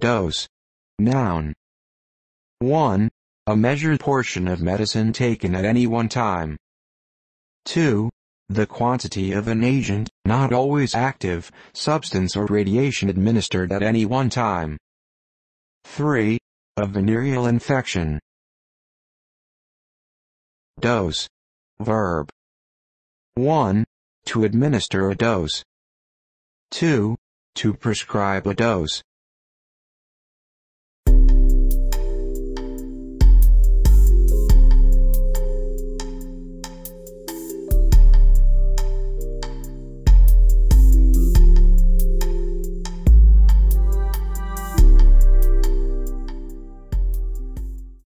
Dose. Noun. 1. A measured portion of medicine taken at any one time. 2. The quantity of an agent, not always active, substance or radiation administered at any one time. 3. A venereal infection. Dose. Verb. 1. To administer a dose. 2. To prescribe a dose.